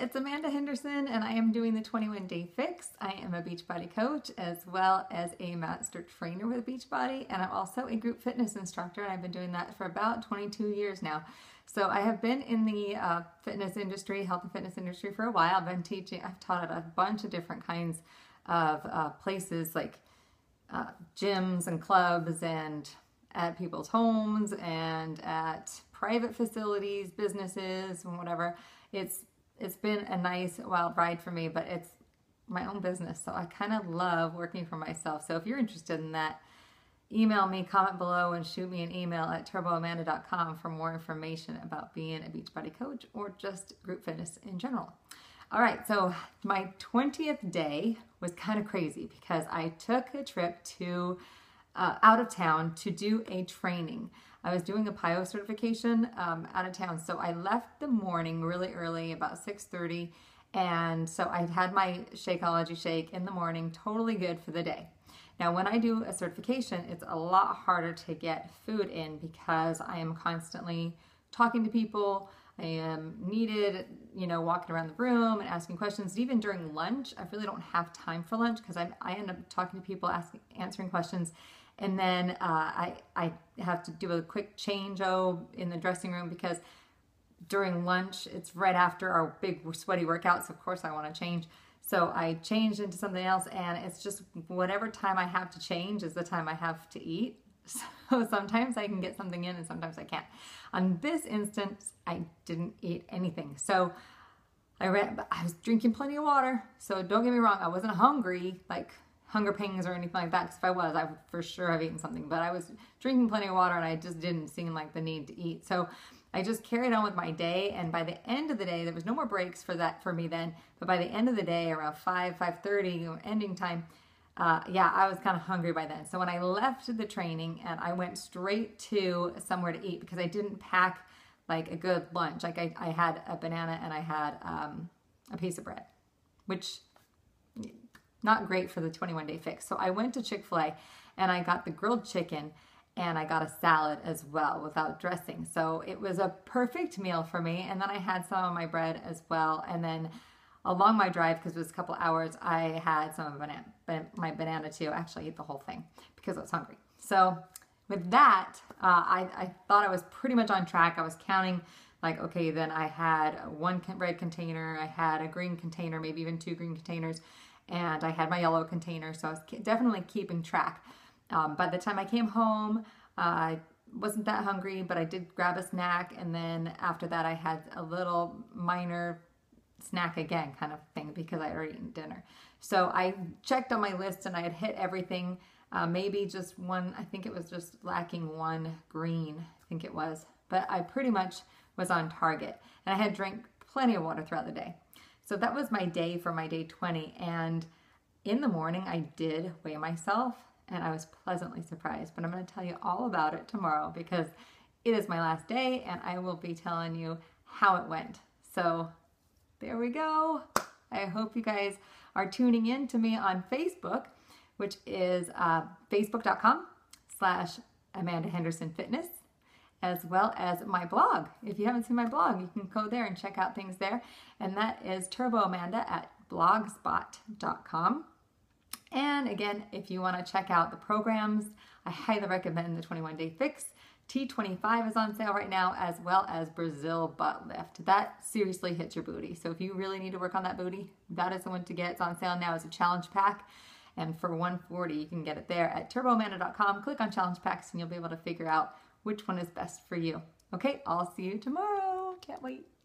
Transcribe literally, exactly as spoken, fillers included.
it's Amanda Henderson, and I am doing the twenty-one day fix. I am a Beachbody coach as well as a master trainer with Beachbody, and I'm also a group fitness instructor, and I've been doing that for about twenty-two years now. So I have been in the uh, fitness industry, health and fitness industry for a while. I've been teaching, I've taught at a bunch of different kinds of uh, places like uh, gyms and clubs and at people's homes and at private facilities, businesses, and whatever. It's It's been a nice wild ride for me, but it's my own business, so I kind of love working for myself. So if you're interested in that, email me, comment below, and shoot me an email at turbo amanda dot com for more information about being a Beachbody coach or just group fitness in general. All right, so my twentieth day was kind of crazy because I took a trip to uh, out of town to do a training. I was doing a PiYo certification um, out of town, so I left the morning really early, about six thirty, and so I had my Shakeology shake in the morning, totally good for the day. Now, when I do a certification, it's a lot harder to get food in because I am constantly talking to people. I am needed, you know, walking around the room and asking questions. Even during lunch, I really don't have time for lunch because I I end up talking to people, asking, answering questions. And then uh, I, I have to do a quick change-o in the dressing room because during lunch, it's right after our big sweaty workouts. Of course, I want to change. So I changed into something else, and it's just whatever time I have to change is the time I have to eat. So sometimes I can get something in and sometimes I can't. On this instance, I didn't eat anything. So I, read, I was drinking plenty of water. So don't get me wrong, I wasn't hungry, like hunger pings or anything like that, because if I was, I would for sure have eaten something, but I was drinking plenty of water and I just didn't seem like the need to eat. So I just carried on with my day, and by the end of the day, there was no more breaks for that for me then, but by the end of the day, around five, five thirty, you know, ending time, uh, yeah, I was kind of hungry by then. So when I left the training and I went straight to somewhere to eat because I didn't pack like a good lunch. Like I, I had a banana and I had um, a piece of bread, which not great for the twenty-one day fix. So I went to Chick-fil-A and I got the grilled chicken and I got a salad as well without dressing. So it was a perfect meal for me. And then I had some of my bread as well. And then along my drive, because it was a couple hours, I had some of banana, my banana too. I actually ate the whole thing because I was hungry. So with that, uh, I, I thought I was pretty much on track. I was counting like, okay, then I had one red container. I had a green container, maybe even two green containers. And I had my yellow container, so I was definitely keeping track. Um, by the time I came home, uh, I wasn't that hungry, but I did grab a snack, and then after that I had a little minor snack again kind of thing because I had already eaten dinner. So I checked on my list and I had hit everything, uh, maybe just one, I think it was just lacking one green, I think it was, but I pretty much was on target. And I had drank plenty of water throughout the day. So that was my day for my day twenty, and in the morning I did weigh myself and I was pleasantly surprised, but I'm going to tell you all about it tomorrow because it is my last day and I will be telling you how it went. So there we go. I hope you guys are tuning in to me on Facebook, which is uh, facebook dot com slash Amanda Henderson Fitness. As well as my blog. If you haven't seen my blog, you can go there and check out things there. And that is TurboAmanda at blogspot dot com. And again, if you want to check out the programs, I highly recommend the twenty-one day fix. T twenty-five is on sale right now, as well as Brazil Butt Lift. That seriously hits your booty. So if you really need to work on that booty, that is the one to get. It's on sale now as a challenge pack. And for one forty, you can get it there at turbo amanda dot com. Click on challenge packs and you'll be able to figure out which one is best for you. Okay, I'll see you tomorrow. Can't wait.